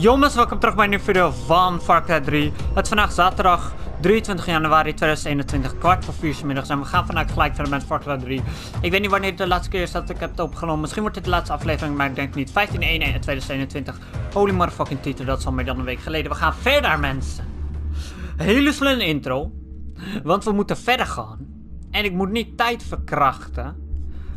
Jongens, welkom terug bij een nieuwe video van Far Cry 3. Het is vandaag zaterdag 23 januari 2021, 15:45 middags. En we gaan vandaag gelijk verder met Far Cry 3. Ik weet niet wanneer het de laatste keer is dat ik heb het opgenomen. Misschien wordt dit de laatste aflevering, maar ik denk niet. 15/11/2021. Holy motherfucking titel, dat is al meer dan een week geleden. We gaan verder, mensen. Hele slimme intro. Want we moeten verder gaan. En ik moet niet tijd verkrachten.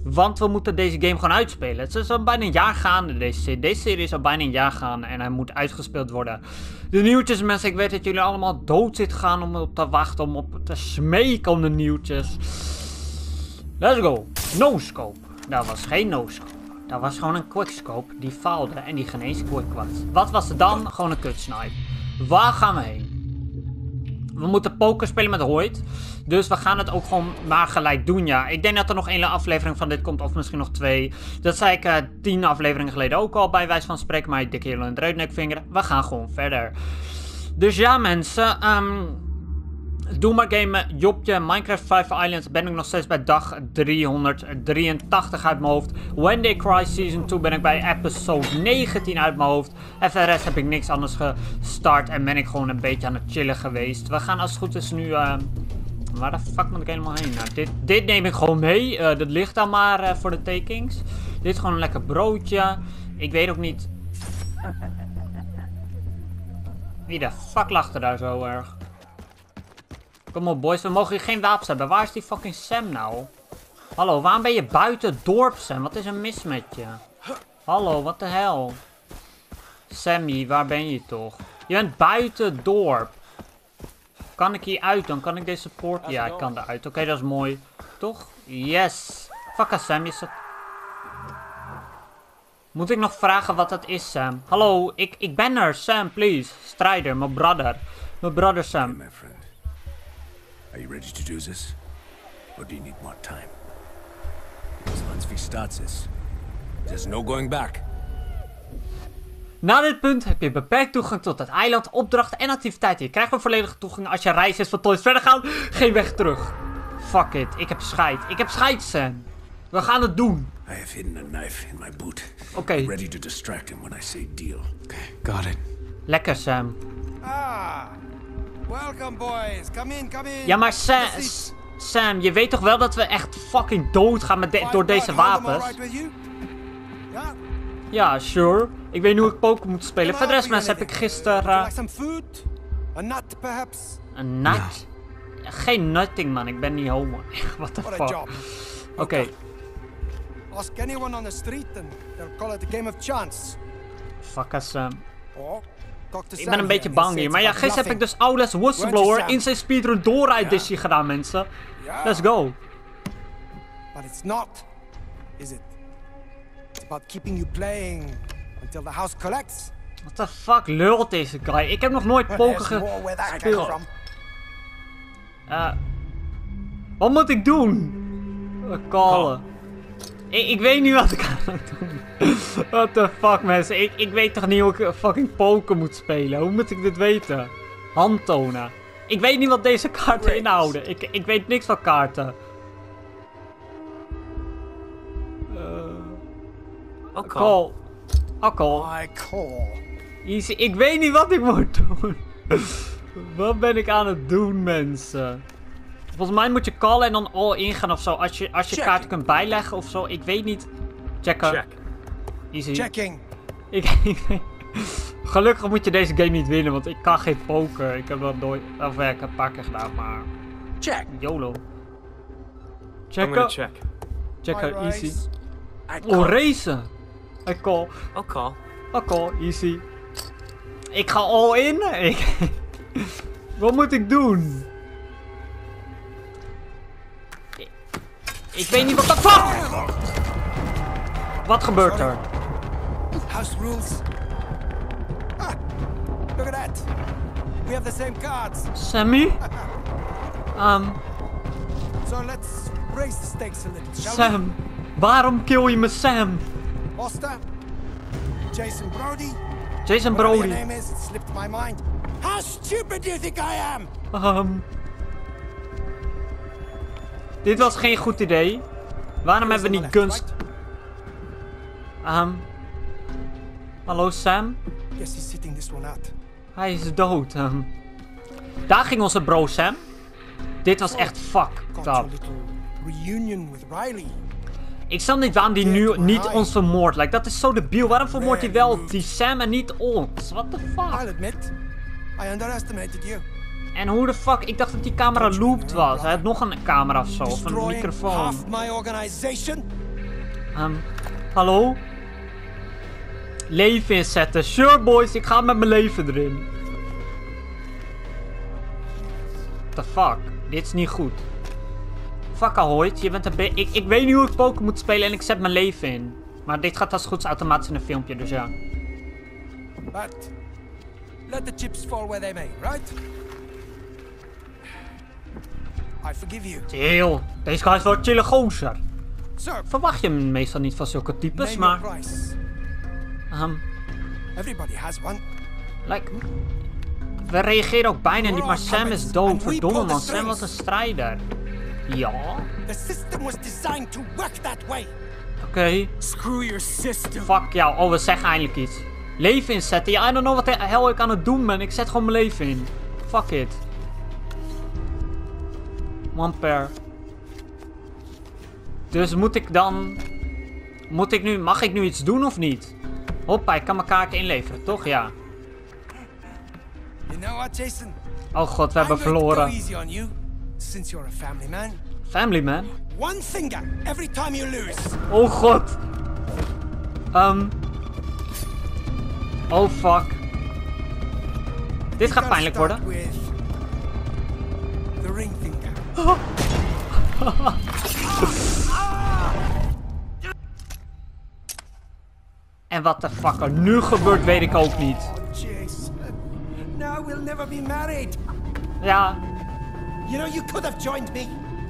Want we moeten deze game gewoon uitspelen. Het is al bijna een jaar gaande, deze serie. Deze serie is al bijna een jaar gaande en hij moet uitgespeeld worden. De nieuwtjes, mensen. Ik weet dat jullie allemaal dood zitten gaan om op te wachten. Om op te smeken om de nieuwtjes. Let's go. No-scope. Dat was geen no-scope. Dat was gewoon een quickscope die faalde en die geen eens quick was. Wat was er dan? Gewoon een kutsnipe. Waar gaan we heen? We moeten poker spelen met Hoyt. Dus we gaan het ook gewoon maar gelijk doen, ja. Ik denk dat er nog één aflevering van dit komt. Of misschien nog twee. Dat zei ik 10 afleveringen geleden ook al. Bij wijze van spreken. Maar ik dik hier in de reutnekvinger. We gaan gewoon verder. Dus ja, mensen. Doe maar game. Jopje. Minecraft 5 Islands. Ben ik nog steeds bij dag 383 uit mijn hoofd. When They Cry Season 2 ben ik bij episode 19 uit mijn hoofd. En voor de rest heb ik niks anders gestart. En ben ik gewoon een beetje aan het chillen geweest. We gaan als het goed is nu... Waar de fuck moet ik helemaal heen? Nou, dit neem ik gewoon mee. Dat ligt dan maar voor de takings. Dit is gewoon een lekker broodje. Ik weet ook niet... Wie de fuck lacht er daar zo erg? Kom op, boys. We mogen hier geen wapens hebben. Waar is die fucking Sam nou? Hallo, waarom ben je buiten het dorp, Sam? Wat is er mis met je? Hallo, wat de hel? Sammy, waar ben je toch? Je bent buiten het dorp. Kan ik hier uit dan? Kan ik deze poort? Ja, ik kan eruit. Oké, dat is mooi. Toch? Yes. Fuck, Sam. Moet ik nog vragen wat dat is, Sam? Hallo, ik ben er. Sam, please. Strijder, mijn brother. Mijn brother Sam. Hey, my friend. Are you ready to do this? Or do you need more time? Because once we start this, there's no going back. Na dit punt heb je beperkt toegang tot het eiland, opdrachten en activiteiten. Je krijgt een volledige toegang als je reis is van Toys verder gaan. Geen weg terug. Fuck it. Ik heb scheid. Ik heb scheid, Sam. We gaan het doen. I have hidden a knife in my boot. Oké. Ready to distract him when I say deal. Got it. Lekker, Sam. Ah. Welcome, boys. Come in, come in. Ja, maar Sam, je weet toch wel dat we echt fucking doodgaan met door deze wapens? Ja, sure. Ik weet niet hoe ik poker moet spelen. Voor de rest, mensen, heb ik gisteren... Een nut? Geen nutting, man. Ik ben niet homo. Echt, what the fuck. Oké. Ask anyone on the street and they'll call it a game of chance. Fuck us, Sam. Ik ben een beetje bang hier. Maar ja, gisteren heb ik dus Oudes Whistleblower in zijn speedrun doorrijd-dishy gedaan, mensen. Let's go. But it's not, is it? It's about keeping you playing until the house collects. What the fuck lult deze guy? Ik heb nog nooit poker gespeeld. Wat moet ik doen? Callen. Ik weet niet wat ik aan het doen. What the fuck, mensen? Ik weet toch niet hoe ik fucking poker moet spelen? Hoe moet ik dit weten? Handtonen. Ik weet niet wat deze kaarten inhouden. Ik weet niks van kaarten. Alcohol. Easy. Ik weet niet wat ik moet doen. Wat ben ik aan het doen, mensen? Volgens mij moet je callen en dan all in gaan ofzo. Als je kaarten kunt bijleggen ofzo. Ik weet niet. Checken. Check. Easy. Checking. Gelukkig moet je deze game niet winnen, want ik kan geen poker. Ik heb dat nooit. Of ik heb een paar keer gedaan, maar. Check. YOLO. Checken. Checken. Easy. Oh, racen. I call. I call. Easy. Ik ga all in. Wat moet ik doen? Ik weet niet wat dat fuck! Wat gebeurt er? House rules. Ah, look at that. We have the same cards. Sammy? So let's raise the stakes a little. Sam, waarom kill je me, Sam? Oster, Jason Brody. Jason Brody. Your name is, it slipped my mind. How stupid do you think I am? Dit was geen goed idee. Waarom hebben we niet kunst? Hallo Sam? Hij is dood. Daar ging onze bro Sam. Dit was echt fucked up. Ik snap niet waarom die nu niet ons vermoordt. Like, dat is zo debiel. Waarom vermoordt hij wel die Sam en niet ons? What the fuck? En hoe de fuck? Ik dacht dat die camera looped was. Hij had nog een camera of zo. Of een microfoon. Hallo? Leven inzetten. Sure boys, ik ga met mijn leven erin. What the fuck? Dit is niet goed. Fuck Hoyt, je bent een beetje... Ik weet niet hoe ik poker moet spelen en ik zet mijn leven in. Maar dit gaat als goeds automatisch in een filmpje, dus ja. But let the chips fall where they may, right? I forgive you. Chill. Deze guy is wel een chille gozer. Sir, verwacht je hem meestal niet van zulke types, maar... Everybody has one. Like... We reageren ook bijna niet, maar Sam is dood. Verdomme man, Sam was een strijder. Ja. Oké. Fuck jou. Oh, we zeggen eindelijk iets. Leven inzetten. Ja, I don't know wat de hel ik aan het doen ben. Ik zet gewoon mijn leven in. Fuck it. One pair. Dus moet ik dan... Mag ik nu iets doen of niet? Hoppa, ik kan mijn kaarten inleveren, toch? Ja. Oh god, we hebben verloren. Family man? Oh god. Oh fuck. Dit gaat pijnlijk worden. En wat de fuck er nu gebeurt, weet ik ook niet. Ja.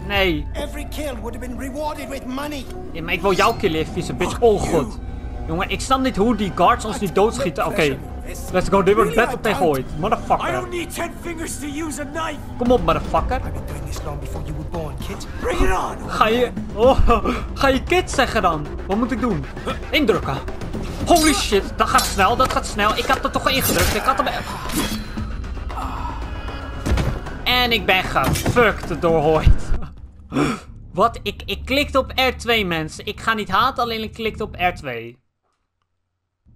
Nee. Ja, maar ik wil jou killen, vieze bitch. Oh god. Jongen, ik snap niet hoe die guards ons niet doodschieten. Oké. Let's go. Dit wordt battle tegen ooit. Motherfucker. Kom op, motherfucker. Ga je kid zeggen dan? Wat moet ik doen? Indrukken. Holy shit. Dat gaat snel, dat gaat snel. Ik had er toch ingedrukt. Ik had hem... En ik ben gefucked door Hoyt. Wat? Ik klikte op R2, mensen. Ik ga niet haten, alleen ik klikte op R2.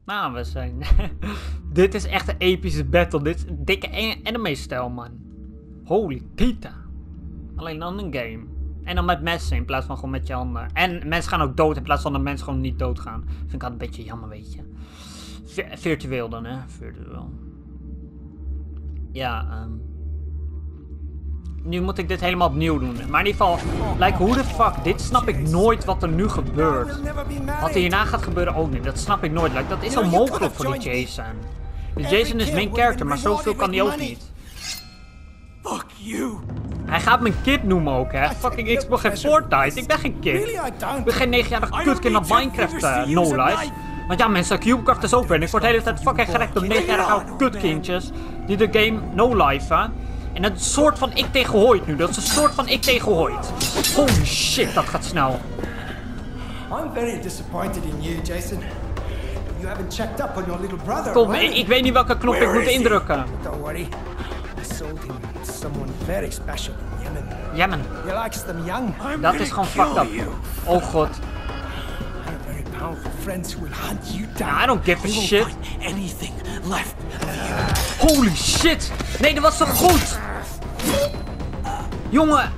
Nou, we zijn... Dit is echt een epische battle. Dit is een dikke anime-stijl, man. Holy pita. Alleen dan een game. En dan met messen in plaats van gewoon met je handen. En mensen gaan ook dood in plaats van dat mensen gewoon niet doodgaan. Vind ik altijd een beetje jammer, weet je. Virtueel dan, hè. Virtueel. Ja, Nu moet ik dit helemaal opnieuw doen. Maar in ieder geval, like, hoe de fuck? Dit snap ik nooit wat er nu gebeurt. Wat er hierna gaat gebeuren ook niet. Dat snap ik nooit. Like, dat is onmogelijk voor die Jason. Dus Jason is main character, maar zoveel kan hij ook niet. Fuck you. Hij gaat me een kid noemen ook, hè. Fucking, ik speel geen Fortnite. Ik ben geen kid. Ik ben geen 9-jarig kutkind op Minecraft, no life. Want ja mensen, Cubecraft is open. Ik word de hele tijd fucking gerekt op 9-jarige oude kutkindjes. Die de game no life, hè. En dat is een soort van ik tegen Hoyt nu. Dat is een soort van ik tegen Hoyt. Holy shit, dat gaat snel. Kom, ik weet niet welke knop ik moet indrukken. Yemen. Dat is gewoon fucked up. Oh god. I don't give a shit. Holy shit! Nee, dat was zo goed! Jongen!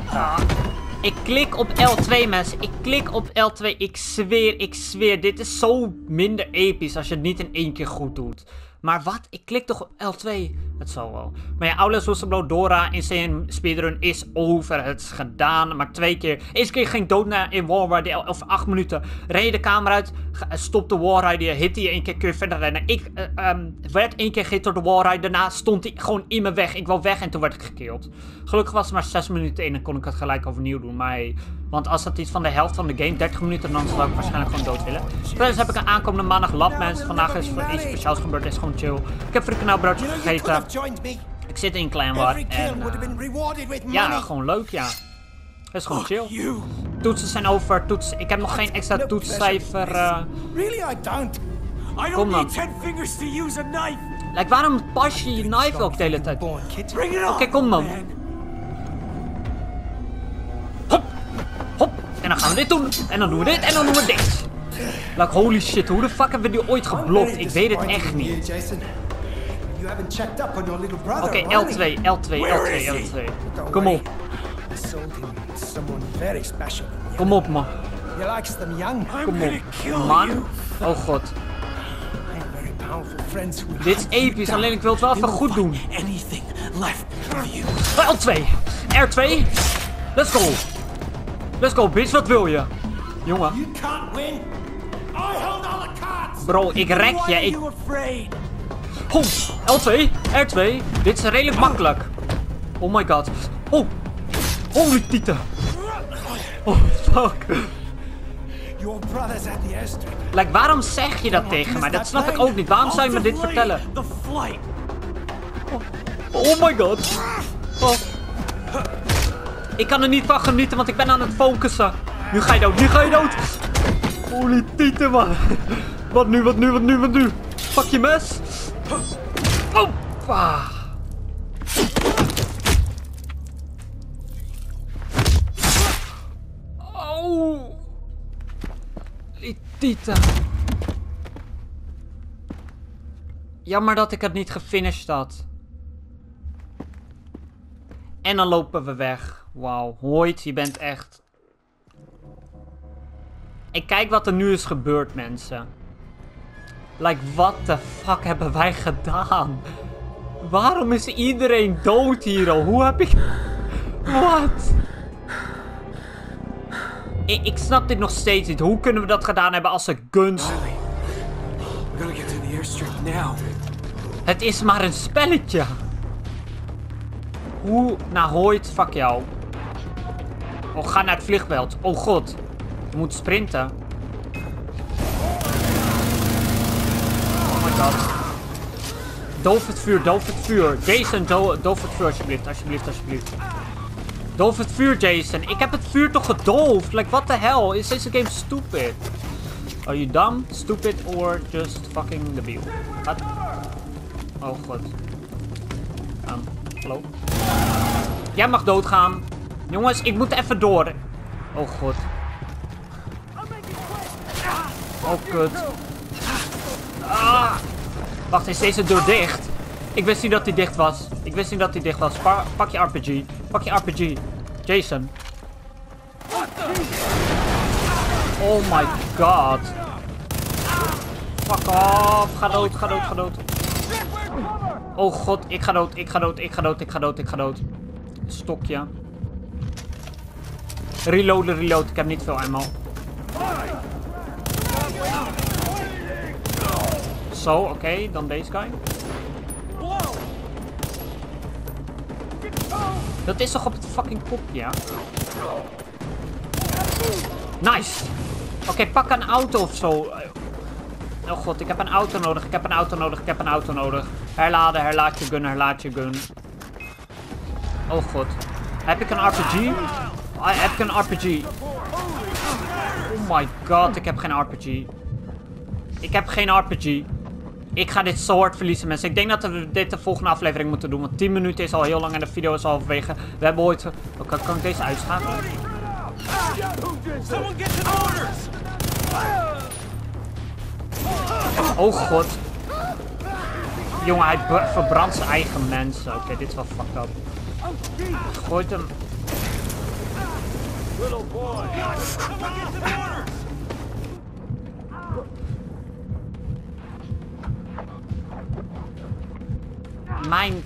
Ik klik op L2, mensen. Ik klik op L2. Ik zweer, ik zweer. Dit is zo minder episch als je het niet in één keer goed doet. Maar wat? Ik klik toch op L2? Het zal wel. Maar ja, Aula Whistleblow Dora in zijn speedrun is over. Het is gedaan. Maar 2 keer. Eerst keer ging dood naar in Warrior. Of 8 minuten. Reed de kamer uit. Stopte Warrior. Hitte je 1 keer. Kun je verder rennen. Ik werd 1 keer gehit door de Warrior. Daarna stond hij gewoon in mijn weg. Ik wou weg en toen werd ik gekillt. Gelukkig was het maar 6 minuten in. En kon ik het gelijk overnieuw doen. Maar hey, want als dat iets van de helft van de game. 30 minuten dan zou ik waarschijnlijk gewoon dood willen. Verder heb ik een aankomende maandag lab, mensen. Vandaag is voor iets speciaals gebeurd. Is gewoon chill. Ik heb voor de knalbroodje gegeten. Ik zit in Clan War en, ja, gewoon leuk, ja. Het is gewoon chill. Toetsen zijn over. Toetsen. Ik heb nog geen extra toetscijfer. Kom dan. Like, waarom pas je je knife ook de hele tijd? Oké, kom man. Hop, hop. En dan gaan we dit doen. En dan doen we dit. En dan doen we dit. Like, holy shit. Hoe de fuck hebben we die ooit geblokt? Ik weet het echt niet. Oké, L2, L2, L2, L2. Kom op. Kom op, man. Kom op, man. Oh god. Dit is episch, alleen ik wil het wel even goed doen. L2, R2. Let's go. Let's go, bitch, wat wil je? Jongen. Bro, ik rek je. Ik... Oh, L2, R2. Dit is redelijk makkelijk. Oh my god. Oh. Holy tieten. Oh, fuck. Like, waarom zeg je dat tegen mij? Dat snap ik ook niet. Waarom zou je me dit vertellen? Oh my god. Oh. Ik kan er niet van genieten, want ik ben aan het focussen. Nu ga je dood, nu ga je dood. Holy tieten, man. Wat nu, wat nu, wat nu, wat nu? Pak je mes. Oh. Ah. Oh. Tita. Jammer dat ik het niet gefinished had. En dan lopen we weg. Wauw. Hoyt, je bent echt... Ik kijk wat er nu is gebeurd, mensen. Like, what the fuck hebben wij gedaan? Waarom is iedereen dood hier al? Hoe heb ik... Wat? Ik snap dit nog steeds niet. Hoe kunnen we dat gedaan hebben als er guns... Het is maar een spelletje. Hoe... Nou, Hoyt, fuck jou. Oh, ga naar het vliegveld. Oh god. Je moet sprinten. Oh my god. Doof het vuur, doof het vuur. Jason, doof het vuur alsjeblieft. Alsjeblieft, alsjeblieft. Doof het vuur, Jason. Ik heb het vuur toch gedoofd? Like, what the hell? Is deze game stupid? Are you dumb, stupid, or just fucking debiel? Wat? Oh, god. Hallo? Jij mag doodgaan. Jongens, ik moet even door. Oh, god. Oh, kut. Ah. Wacht, is deze deur dicht? Ik wist niet dat hij dicht was. Ik wist niet dat hij dicht was. Pak je RPG. Pak je RPG. Jason. Oh my god. Fuck off. Ga dood, ga dood, ga dood. Oh god, ik ga dood, ik ga dood, ik ga dood, ik ga dood, ik ga dood. Stokje. Reloaden, reload. Ik heb niet veel ammo. Zo, oké. Dan deze guy. Dat is toch op het fucking kopje, ja? Nice! Oké, pak een auto of zo. Oh god, ik heb een auto nodig, ik heb een auto nodig, ik heb een auto nodig. Herladen, herlaat je gun, herlaat je gun. Oh god. Heb ik een RPG? Heb ik een RPG? Oh my god, ik heb geen RPG. Ik heb geen RPG. Ik ga dit zo hard verliezen, mensen. Ik denk dat we dit de volgende aflevering moeten doen. Want 10 minuten is al heel lang en de video is al halverwege. We hebben ooit... Oké, kan ik deze uitschakelen? Oh god. Jongen, hij verbrandt zijn eigen mensen. Oké, dit is wel fucked up. Gooit hem.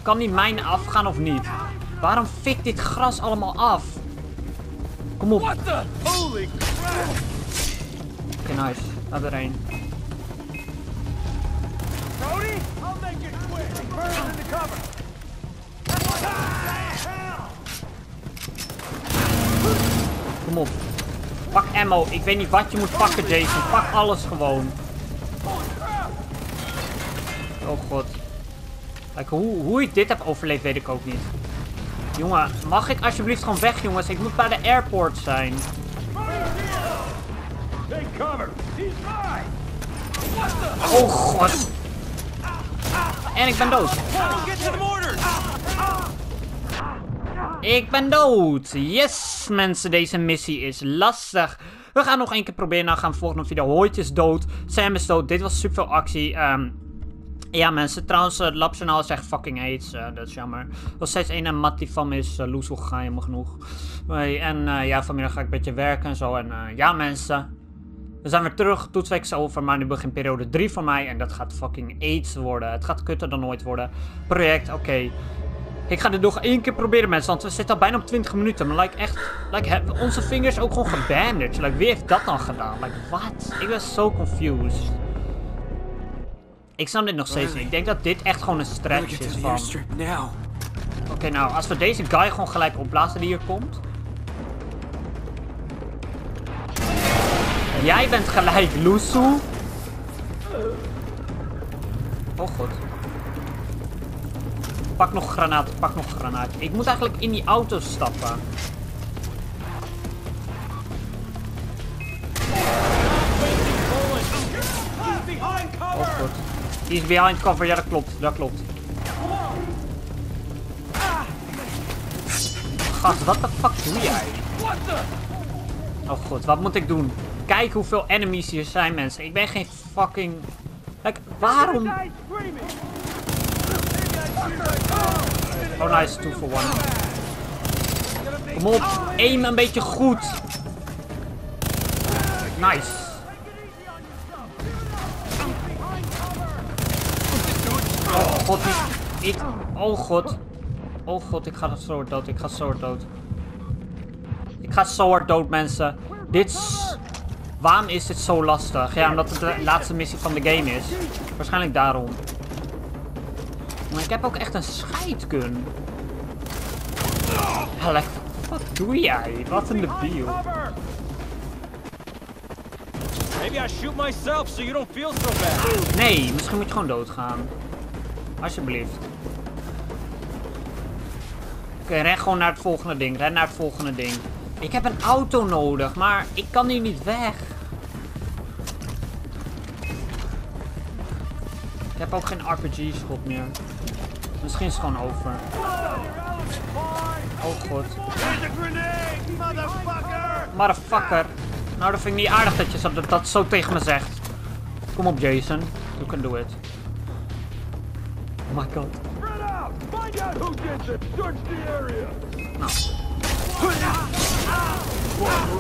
Kan die mijn afgaan of niet? Waarom fikt dit gras allemaal af? Kom op. Oké, nice. Laat er een. Kom op. Pak ammo. Ik weet niet wat je moet pakken, Jason. Pak alles gewoon. Oh god. Like, hoe ik dit heb overleefd, weet ik ook niet. Jongen, mag ik alsjeblieft gewoon weg, jongens? Ik moet bij de airport zijn. Oh god. En ik ben dood. Ik ben dood. Yes, mensen. Deze missie is lastig. We gaan nog één keer proberen. Dan gaan we volgende video. Hoyt is dood. Sam is dood. Dit was super veel actie. Ja, mensen. Trouwens, het labjournaal is echt fucking aids. Dat is jammer. Nog steeds één mat die van me is loezel gegaan. Helemaal genoeg. En ja, vanmiddag ga ik een beetje werken en zo. En ja, mensen. We zijn weer terug. Toetsweek is over. Maar nu begint periode 3 voor mij. En dat gaat fucking aids worden. Het gaat kutter dan ooit worden. Project, oké. Ik ga dit nog één keer proberen, mensen, want we zitten al bijna op 20 minuten. Maar like, echt, like, hebben onze vingers ook gewoon gebandaged? Like, wie heeft dat dan gedaan? Like, wat? Ik ben zo confused. Ik snap dit nog steeds niet. Ik denk dat dit echt gewoon een stretch is van... Oké, nou, als we deze guy gewoon gelijk opblazen die hier komt... Jij bent gelijk, Loesoe. Oh god. Pak nog granaten, pak nog granaten. Ik moet eigenlijk in die auto stappen. Oh god. Die is behind cover, ja dat klopt, dat klopt. Gast, wat de fuck doe jij? Oh god, wat moet ik doen? Kijk hoeveel enemies hier zijn, mensen. Ik ben geen fucking... Like, waarom... Oh nice, 2 for 1. Kom op, aim een beetje goed. Nice. Oh god, ik... Oh god. Oh god, ik ga zo hard dood, ik ga zo hard dood. Ik ga zo hard dood, mensen. Dit is... Waarom is dit zo lastig? Ja, omdat het de laatste missie van de game is. Waarschijnlijk daarom. Maar ik heb ook echt een scheidkun. Alek, wat doe jij? Wat een debiel. Nee, misschien moet je gewoon doodgaan. Alsjeblieft. Oké, ren gewoon naar het volgende ding. Ren naar het volgende ding. Ik heb een auto nodig, maar ik kan hier niet weg. Ik heb ook geen RPG-schot meer. Misschien is het gewoon over. Oh god. Motherfucker. Nou, dat vind ik niet aardig dat je dat zo tegen me zegt. Kom op, Jason. You can do it. Oh my god. Nou.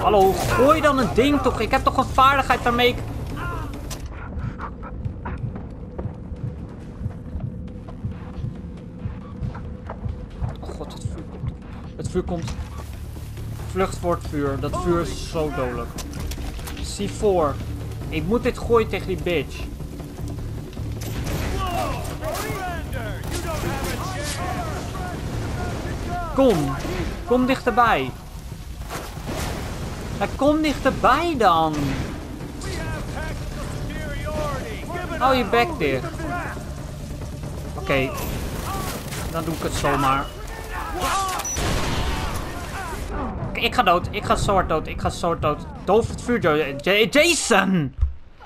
Hallo, gooi dan een ding toch. Ik heb toch een vaardigheid waarmee ik... Vuur komt. Vlucht voor het vuur. Dat vuur is zo dodelijk. C4. Ik moet dit gooien tegen die bitch. Kom. Kom dichterbij. Ja, kom dichterbij dan. Hou je bek dicht. Oké. Dan doe ik het zomaar. Ik ga dood, ik ga zo hard dood, ik ga zo hard dood. Doof het vuur, Jason!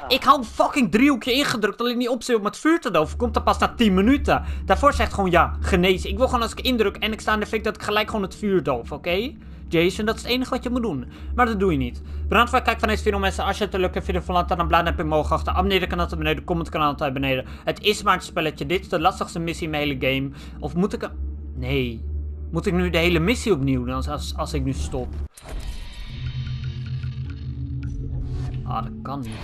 Ik hou een fucking driehoekje ingedrukt, alleen niet opzien om het vuur te doven. Komt er pas na 10 minuten. Daarvoor zegt gewoon ja, genezen. Ik wil gewoon als ik indruk en ik sta in de fik dat ik gelijk gewoon het vuur doof, oké? Jason, dat is het enige wat je moet doen. Maar dat doe je niet. Bedankt voor het kijken van deze video, mensen. Als je het leuk vindt, video verlaat dan een blauw duimpje omhoog achter. Abonneer de kanaal tot beneden, comment kanaal tot beneden. Het is maar een spelletje. Dit is de lastigste missie in mijn hele game. Of moet ik... Nee... Moet ik nu de hele missie opnieuw doen als ik nu stop? Ah, dat kan niet.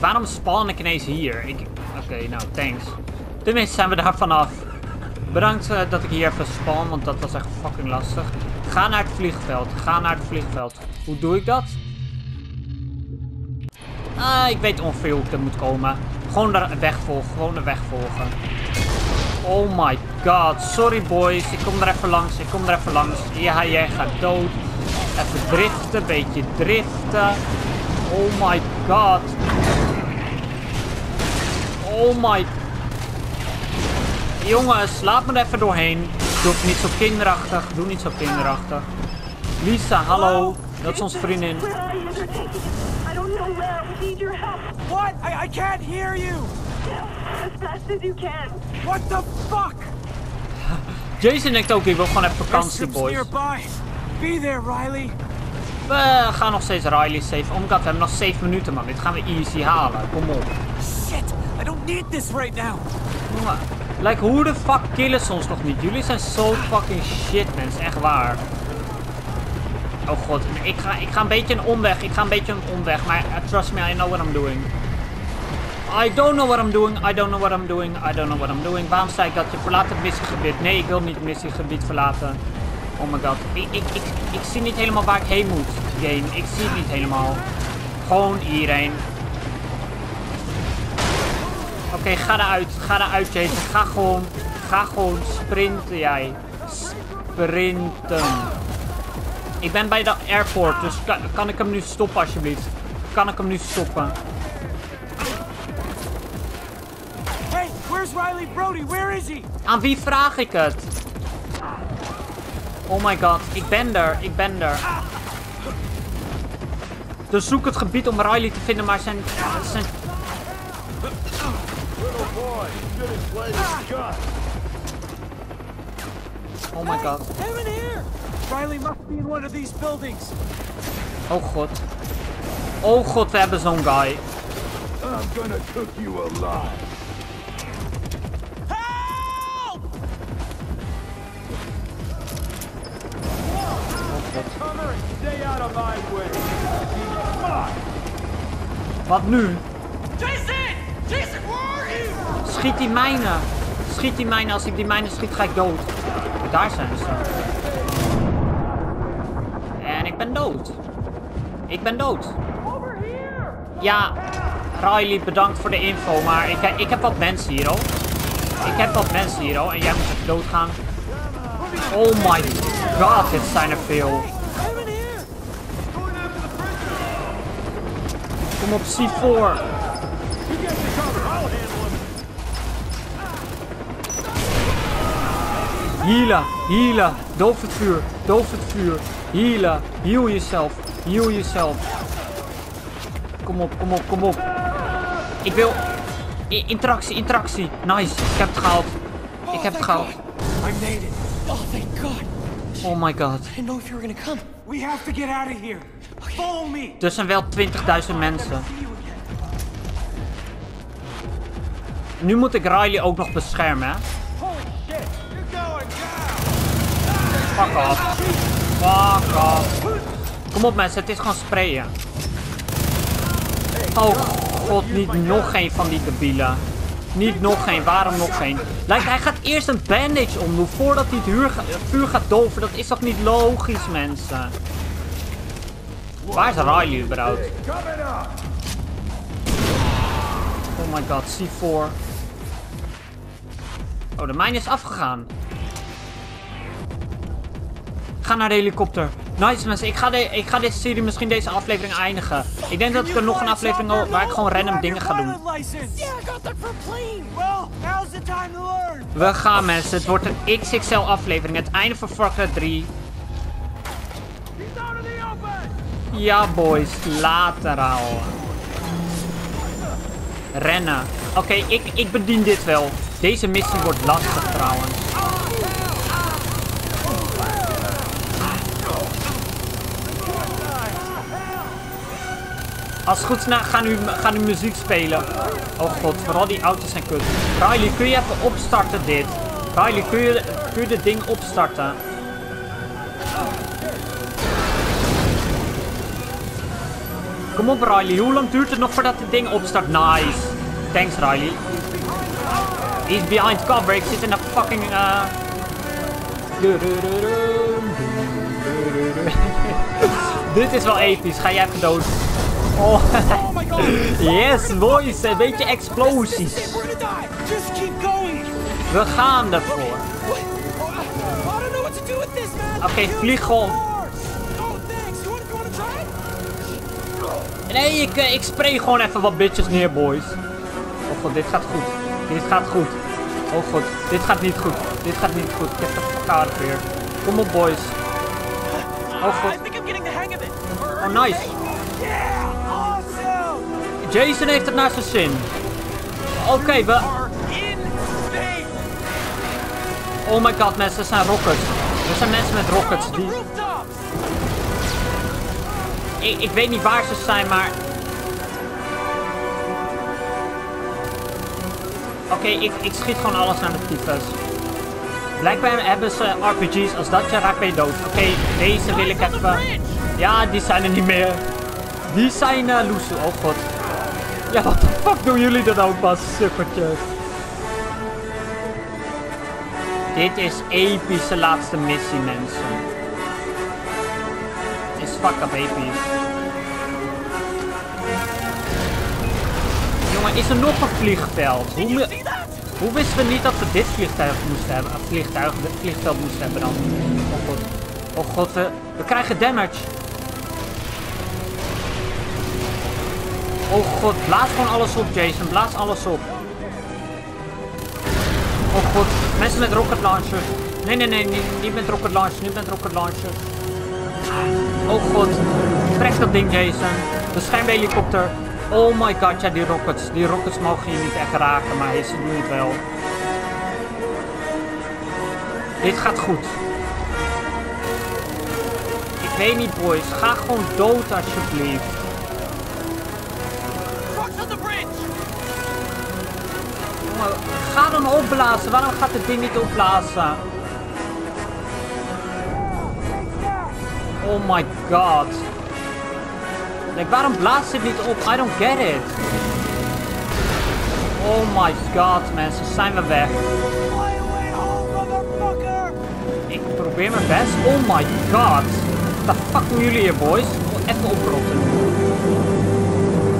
Waarom spawn ik ineens hier? Oké, nou, thanks. Tenminste zijn we daar vanaf. Bedankt dat ik hier even spawn, want dat was echt fucking lastig. Ga naar het vliegveld, ga naar het vliegveld. Hoe doe ik dat? Ah, ik weet ongeveer hoe ik er moet komen. Gewoon de weg volgen, gewoon de weg volgen. Oh my god, sorry boys, ik kom er even langs, ik kom er even langs. Ja, jij gaat dood. Even driften, beetje driften. Oh my god. Oh my... Jongens, laat me er even doorheen. Doe niet zo kinderachtig, doe niet zo kinderachtig. Lisa, hallo. Dat is onze vriendin. What? I can't hear you. As fast as you can. What the fuck? Jason denkt ook, ik wil gewoon even vakantie, boys. Be there, Riley. We gaan nog steeds Riley safe. Oh my god, we hebben nog 7 minuten, man. Dit gaan we easy halen. Kom op. Shit, I don't need this right now. Like, hoe de fuck killen ze ons nog niet? Jullie zijn zo fucking shit, mensen. Echt waar. Oh god, ik ga een beetje een omweg. Maar trust me, I know what I'm doing. I don't know what I'm doing. Waarom zei ik dat? Je verlaat het missiegebied. Nee, ik wil niet het missiegebied verlaten. Oh my god. Ik zie niet helemaal waar ik heen moet. Game. Ik zie het niet helemaal. Gewoon hierheen. Oké, ga eruit. Jason. Ga gewoon sprinten, jij. Sprinten. Ik ben bij de airport, dus kan ik hem nu stoppen, alsjeblieft? Kan ik hem nu stoppen? Hey, where's Riley Brody? Where is he? Aan wie vraag ik het? Oh my god, ik ben er. Dus zoek het gebied om Riley te vinden, maar zijn... Oh my god. Riley must be in one of these buildings. Oh god. Oh god, we hebben zo'n guy. I'm gonna cook you alive. Help! Oh, stay out of my way. Wat nu? Jason! Jason, where are you? Schiet die mijnen. Als ik die mijnen schiet, ga ik dood. Daar zijn ze. Ik ben dood. Ja, Riley, bedankt voor de info, maar ik heb wat mensen hier, oh. En jij moet doodgaan. Oh my god, dit zijn er veel. Kom op, C4. Healen. Doof het vuur. Healen. Heal jezelf. Kom op. Ik wil... Interactie. Nice. Ik heb het gehaald. I made it. Oh, thank god. Oh my god. I didn't know if you were gonna come. We have to get out of here. Follow me. Er zijn wel 20.000 mensen. Nu moet ik Riley ook nog beschermen, hè. Holy shit. You're going down. Fuck off. Kom op mensen, het is gewoon sprayen. Oh god, niet nog geen van die debielen. Waarom nog geen? Lijkt, hij gaat eerst een bandage omdoen voordat hij het vuur gaat doven. Dat is toch niet logisch, mensen? Waar is Riley überhaupt? Oh my god, C4. Oh, de mijn is afgegaan. Ik ga naar de helikopter. Nice mensen, ik ga deze serie misschien deze aflevering eindigen. Ik denk dat ik er nog een aflevering over waar ik gewoon random dingen ga doen. We gaan mensen, het wordt een XXL aflevering. Het einde van Far Cry 3. Ja boys, later al. Rennen. Oké, ik bedien dit wel. Deze missie wordt lastig trouwens. Als het goed is, gaan nu muziek spelen. Oh god, vooral die auto's zijn kut. Riley, kun je even opstarten dit? Riley, kun je dit ding opstarten? Kom op Riley, hoe lang duurt het nog voordat dit ding opstart? Nice. Thanks Riley. He's behind cover, ik zit in een fucking... Dit is wel episch, ga jij even dood. Oh, yes, boys, een beetje explosies. We gaan ervoor. Oké, vlieg gewoon. Nee, ik spray gewoon even wat bitches neer, boys. Oh god, dit gaat goed. Oh god, dit gaat niet goed. Ik heb het elkaar weer. Kom op, boys. Oh god. Oh, nice. Jason heeft het naar zijn zin. oké, we... Oh my god, mensen, dat zijn rockets. Er zijn mensen met rockets die... Ik weet niet waar ze zijn, maar... Oké, ik schiet gewoon alles aan de tyfus. Blijkbaar hebben ze RPG's. Als dat je raakt, ben je dood. Oké, deze wil ik even... Ja, die zijn er niet meer. Die zijn loose. Oh god. Ja, wat de fuck doen jullie er nou pas, sukkertjes? Dit is epische laatste missie, mensen. Is fuck up episch. Jongen, is er nog een vliegveld? Hoe wisten we niet dat we dit vliegtuig moesten hebben? Een vliegveld moesten hebben dan. Oh god. Oh god, we krijgen damage. Oh god, blaas gewoon alles op, Jason. Blaas alles op. Oh god, mensen met rocket launchers. Nee, nee, nee, niet met rocket launchers, niet met rocket launchers. Oh god, trek dat ding, Jason. Bescherm helikopter. Oh my god, ja, die rockets mogen je niet echt raken, maar ze doen het wel. Dit gaat goed. Ik weet niet, boys. Ga gewoon dood, alsjeblieft. Ga dan opblazen. Waarom gaat het ding niet opblazen? Oh my god. Like, waarom blaast het niet op? I don't get it. Oh my god, mensen. Zijn we weg. Ik probeer mijn best. Oh my god. Wat de fuck doen jullie hier, boys? Even oprotten.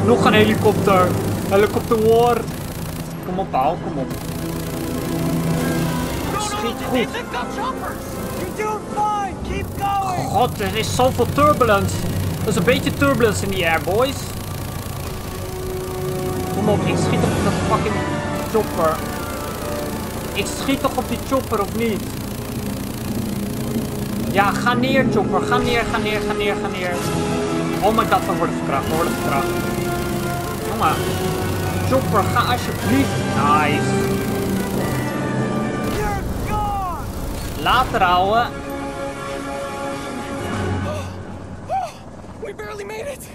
Nog een helikopter. Helikopter war. Kom op, Paul, kom op. Schiet goed. God, er is zoveel turbulence. Er is een beetje turbulence in die air, boys. Kom op, ik schiet op dat fucking chopper. Ik schiet toch op die chopper, of niet? Ja, ga neer, chopper. Ga neer, ga neer, ga neer, ga neer. Oh my god, we worden verkracht, we worden verkracht. Kom maar. Chopper, ga alsjeblieft. Nice. Later, ouwe. We barely made it.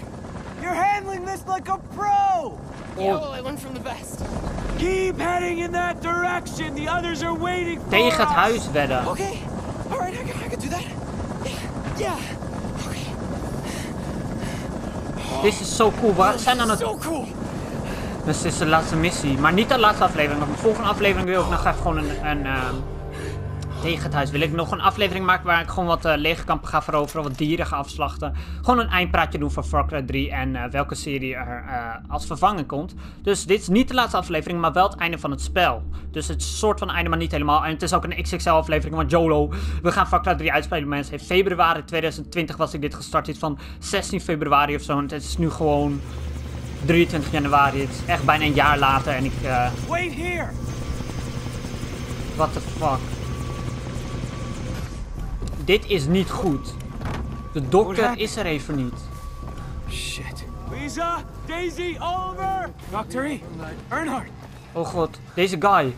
You're handling this like a pro. Yeah, well, I learned from the best. Keep heading in that direction. The others are waiting for us. Tegen het huis wedden. Okay. All right, I can do that. Yeah. Okay. This is so cool. Waar zijn dan het? So cool. Dus dit is de laatste missie. Maar niet de laatste aflevering. Nog de volgende aflevering wil ik nog even gewoon tegen het huis wil ik nog een aflevering maken waar ik gewoon wat legerkampen ga veroveren. Wat dieren ga afslachten. Gewoon een eindpraatje doen van Far Cry 3. En welke serie er als vervanger komt. Dus dit is niet de laatste aflevering. Maar wel het einde van het spel. Dus het is een soort van einde, maar niet helemaal. En het is ook een XXL aflevering. Want YOLO. We gaan Far Cry 3 uitspelen, mensen. In februari 2020 was ik dit gestart. Dit van 16 februari of zo. En het is nu gewoon... 23 januari, het is echt bijna een jaar later en ik Wait here. What the fuck. Dit is niet goed. De dokter is er even niet. Shit. Lisa, Daisy, Oliver. Dr. E. Earnhardt. Oh god, deze guy.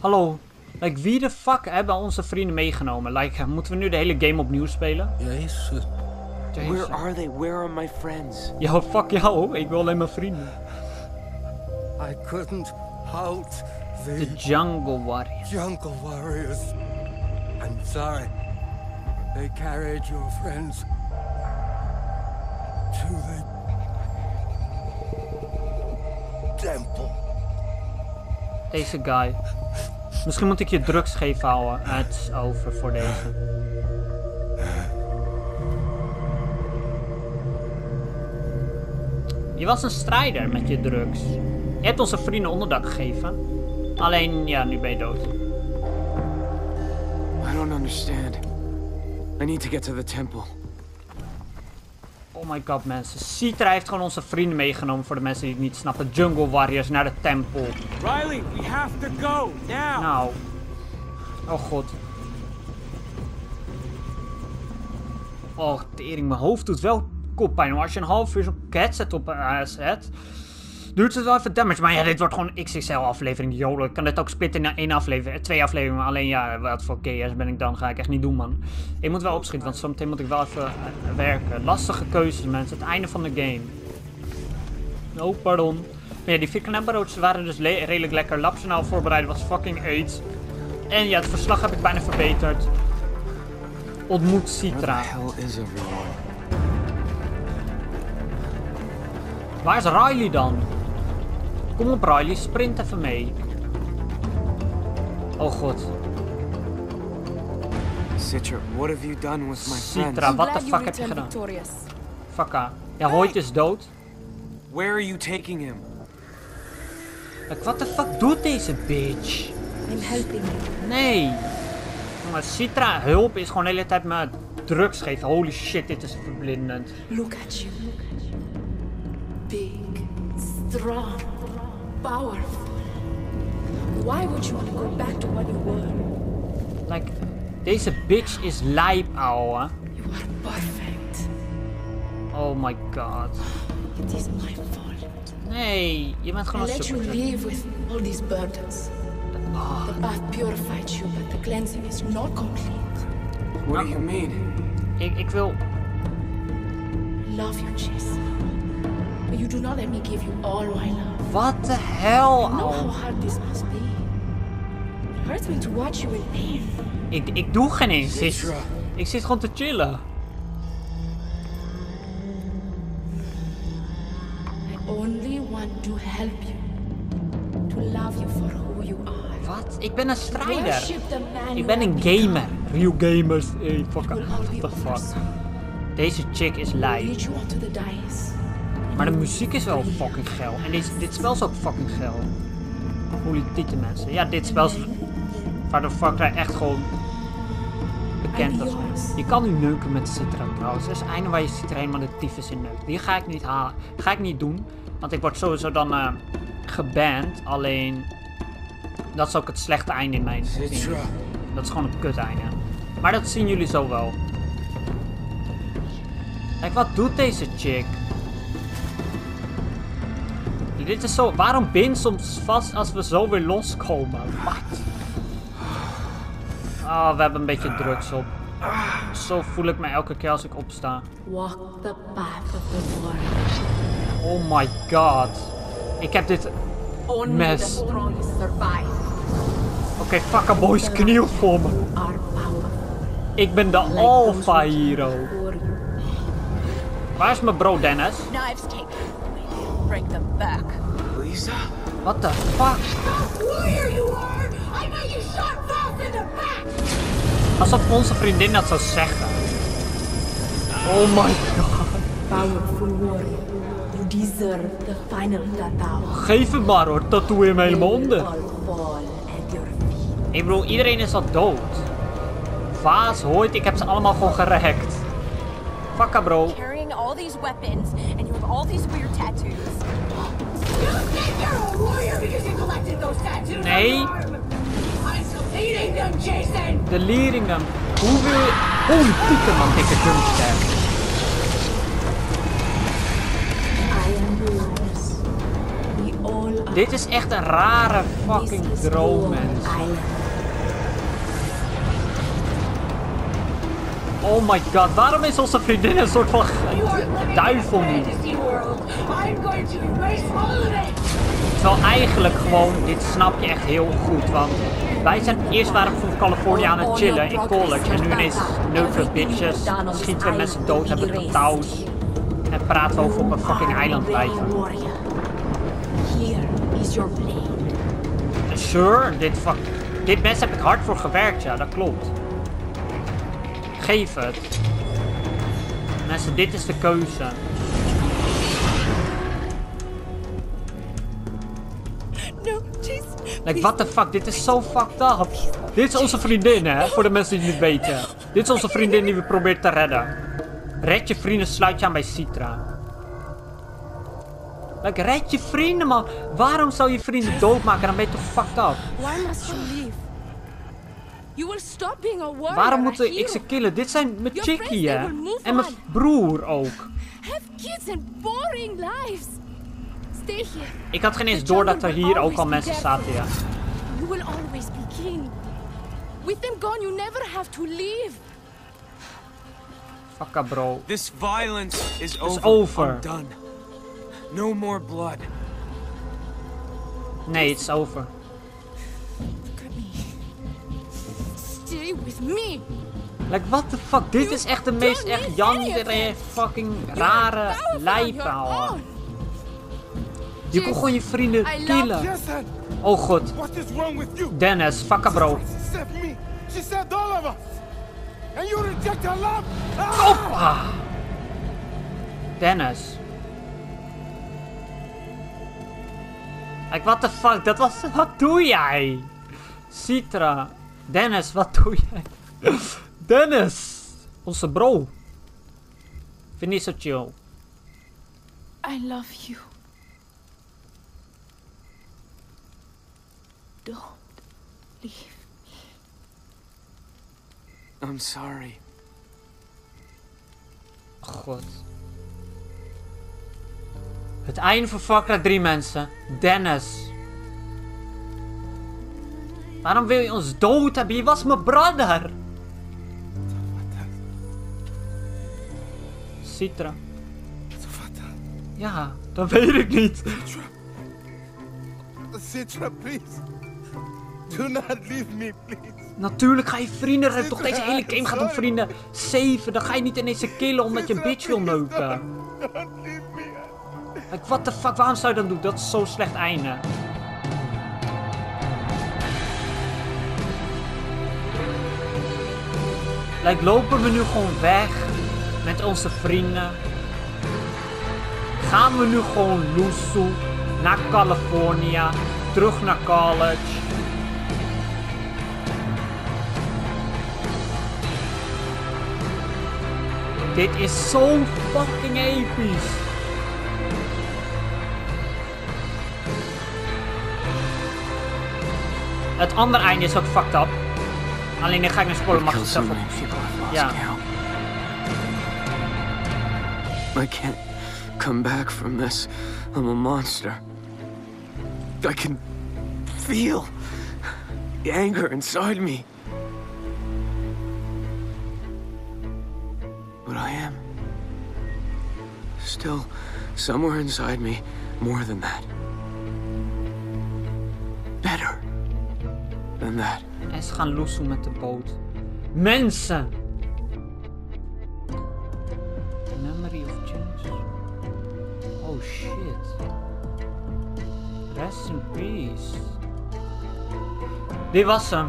Hallo. Like, wie de fuck hebben onze vrienden meegenomen? Like, moeten we nu de hele game opnieuw spelen? Yes. Jason. Where are they? Where are my friends? Yo, fuck jou. Ik wil alleen mijn vrienden. I couldn't halt the jungle warriors. Jungle warriors. I'm sorry. They carried your friends to the temple. Deze guy. Misschien moet ik je drugs geven, ouwe. Het is over voor deze. Je was een strijder met je drugs. Je hebt onze vrienden onderdak gegeven. Alleen, ja, nu ben je dood. I don't understand. I need to get to the temple. Oh my god, mensen. Citra heeft gewoon onze vrienden meegenomen voor de mensen die het niet snappen. Jungle warriors naar de tempel. Riley, we have to go now. Nou. Oh god. Oh, tering, mijn hoofd doet wel. Pijn. Als je een half uur zo'n headset op zet, duurt het wel even damage. Maar ja, dit wordt gewoon XXL aflevering. Joh, ik kan dit ook splitten naar één aflevering, twee afleveringen. Maar alleen ja, wat voor KS ben ik dan? Ga ik echt niet doen, man. Ik moet wel opschieten, want zometeen moet ik wel even werken. Lastige keuzes, mensen. Het einde van de game. Oh, pardon. Maar ja, die vierkant waren dus redelijk lekker. Lapsenaal voorbereid was fucking AIDS. En ja, het verslag heb ik bijna verbeterd. Ontmoet Citra. Waar is Riley dan? Kom op Riley, sprint even mee. Oh god. Citra, wat de fuck heb je gedaan? Fakka. Ja, Hoyt is dood. Where are you taking him? Like, what the fuck doet deze bitch? I'm helping you. Nee. Maar Citra, hulp is gewoon de hele tijd me drugs geven. Holy shit, dit is verblindend. Look at you. Big, strong, powerful. Why would you want to go back to what you were? Like, deze bitch is lijp, ouwe. You are perfect. Oh my god. It is my fault. Nee, je bent gewoon een super. I let you live with all these burdens. Oh. The path purified you, but the cleansing is not complete. What do you mean? Ik wil. I love you, Jason. But you do not let me give you all my love. What the hell? I know how hard this must be. It hurts me to watch you in pain. Ik doe geen eens. Ik zit gewoon te chillen. I only want to help you. To love you for who you are. Wat? Ik ben een strijder. Ik ben een gamer. Real gamers. Hey, fuck. What the fuck? Deze chick is live. Maar de muziek is wel fucking geil. En dit spel is ook fucking geil. Holy tieten mensen. Ja, dit spel is waar de Far Cry echt gewoon bekend als mee. Je kan nu neuken met Citra trouwens. Dat is het einde waar je Citra helemaal de tyfus in neukt. Die ga ik niet halen. Ga ik niet doen. Want ik word sowieso dan geband. Alleen, dat is ook het slechte einde in mijn zin. Dat is gewoon een kut einde. Maar dat zien jullie zo wel. Kijk, wat doet deze chick? Dit is zo. Waarom bind soms vast als we zo weer loskomen? Wat? Oh, we hebben een beetje drugs op. Zo voel ik me elke keer als ik opsta. Walk the path of the world. Oh my god. Ik heb dit mes. Oké, fucking boys, kniel voor me. Ik ben de alpha hero. Waar is mijn bro Dennis? Bring them back. Lisa? What the fuck? Stop where you are! I know you shot Vaas in the back! Alsof onze vriendin dat zou zeggen. Oh my god. Powerful warrior. You deserve the final tattoo. Geef het maar hoor, tattoo hem helemaal onder. Ik bedoel, iedereen is al dood. Vaas, Hoyt, ik heb ze allemaal gewoon gerehackt. Fakka bro. All these weapons and you have all these weird tattoos. You think you're a warrior because you collected those tattoos? Nee. I'm deleting them, Jason. Deleting them. Hoe wil je? Holy pieten man, dikke dumpster. I am yours. We all are. Dit is echt een rare fucking droom, mens. Oh my god, waarom is onze vriendin een soort van duivel nu? Terwijl eigenlijk gewoon, dit snap je echt heel goed, want wij zijn eerst waren we van Californië aan het chillen in college en nu ineens neuken bitches, schieten we mensen dood, hebben we touws en praten we over op een fucking eiland blijven. Sure, dit mes heb ik hard voor gewerkt, ja, dat klopt. Geef het. Mensen, dit is de keuze. No, like, what the fuck? Dit is zo fucked up. Dit is onze vriendin, hè? Voor de mensen die het weten. Dit is onze vriendin die we proberen te redden. Red je vrienden, sluit je aan bij Citra. Like, red je vrienden, man. Waarom zou je vrienden doodmaken? Dan ben je toch fucked up? Why must you leave? Waarom moet ik ze killen? Dit zijn mijn chickie, hè? En mijn broer ook. Ik had geen eens door dat er hier ook al mensen zaten, ja. You will always be king. With them gone, you never have to leave. Fuck bro. This violence is over. I'm done. No more blood. Nee, it's over. Look at me. Stay with me. Like, what the fuck? Dit is echt de meest echt janderige fucking rare lijpaal. Je kon gewoon je vrienden killen. Oh god. Dennis, fuck bro. Hoppa. Dennis. Like, what the fuck? Dat was... Wat doe jij? Citra. Dennis, wat doe jij? Dennis! Onze bro. Vind niet zo chill. I love you. Don't leave me. I'm sorry. God. Het einde van Far Cry 3 mensen. Dennis. Waarom wil je ons dood hebben? Je was mijn brother. Citra. Ja, dat weet ik niet. Citra, please. Do not leave me, please. Natuurlijk ga je vrienden hebben. Toch deze hele game gaat om vrienden. Saven, dan ga je niet ineens killen omdat je een bitch wil neuken. Like, what the fuck, waarom zou je dat doen? Dat is zo'n slecht einde. Like, lopen we nu gewoon weg met onze vrienden? Gaan we nu gewoon loesoe naar California, terug naar college? Dit is zo fucking episch. Het andere einde is ook fucked up. Alleen dan ga ik naar spoiler, mag ik zelf op zoeken. Ja. I can't come back from this. I'm a monster. I can feel the anger inside me. But I am still somewhere inside me more than that. Better. En ze gaan loesoe met de boot. Mensen! Memory of change. Oh shit. Rest in peace. Dit was hem.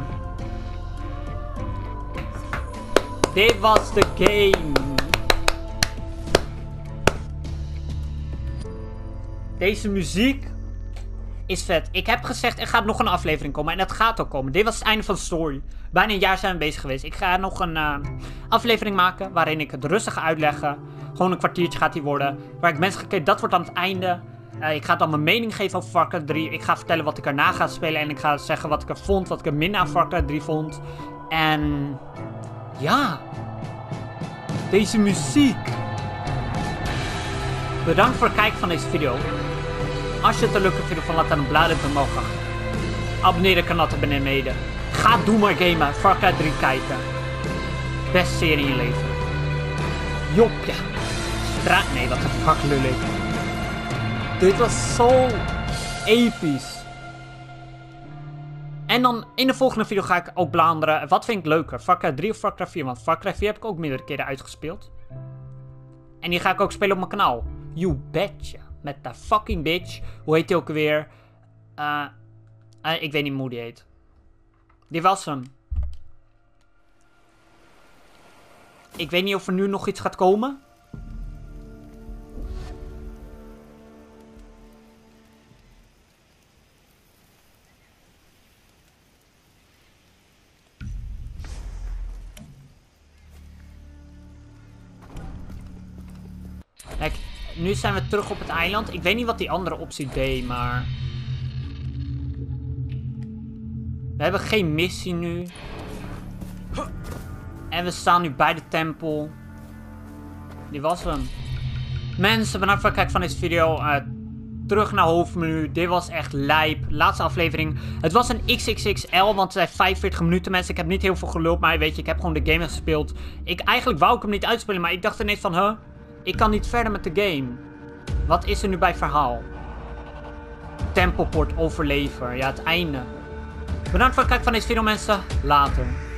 Dit was de game. Deze muziek is vet. Ik heb gezegd, er gaat nog een aflevering komen. En dat gaat ook komen. Dit was het einde van de story. Bijna een jaar zijn we bezig geweest. Ik ga nog een aflevering maken waarin ik het rustig ga uitleggen. Gewoon een kwartiertje gaat die worden. Waar ik mensen ga kijken, dat wordt aan het einde. Ik ga dan mijn mening geven over Far Cry 3. Ik ga vertellen wat ik erna ga spelen. En ik ga zeggen wat ik er vond. Wat ik er minder aan Far Cry 3 vond. En... ja. Deze muziek. Bedankt voor het kijken van deze video. Als je het een leuke video van laat dan een blauwduimpje omhoog achter. Abonneer de kanaal beneden. Ga Doe Maar Gamen, Far Cry 3 kijken. Best serie in je leven. Jopja. Nee, wat een fuck lullig. Dit was zo episch. En dan in de volgende video ga ik ook bladeren. Wat vind ik leuker, Far Cry 3 of Far Cry 4? Want Far Cry 4 heb ik ook meerdere keren uitgespeeld. En die ga ik ook spelen op mijn kanaal. You betcha. Met de fucking bitch. Hoe heet die ook weer? Ik weet niet hoe die heet. Dit was hem. Ik weet niet of er nu nog iets gaat komen. Kijk. Nu zijn we terug op het eiland. Ik weet niet wat die andere optie deed, maar... we hebben geen missie nu. En we staan nu bij de tempel. Die was hem. Mensen, bedankt voor het kijken van deze video. terug naar hoofdmenu. Dit was echt lijp. Laatste aflevering. Het was een XXXL, want het zijn 45 minuten mensen. Ik heb niet heel veel geluld, maar weet je, ik heb gewoon de game gespeeld. Eigenlijk wou ik hem niet uitspelen, maar ik dacht ineens van, huh? Ik kan niet verder met de game. Wat is er nu bij verhaal? Tempelpoort, overlever. Ja, het einde. Bedankt voor het kijken van deze video, mensen. Later.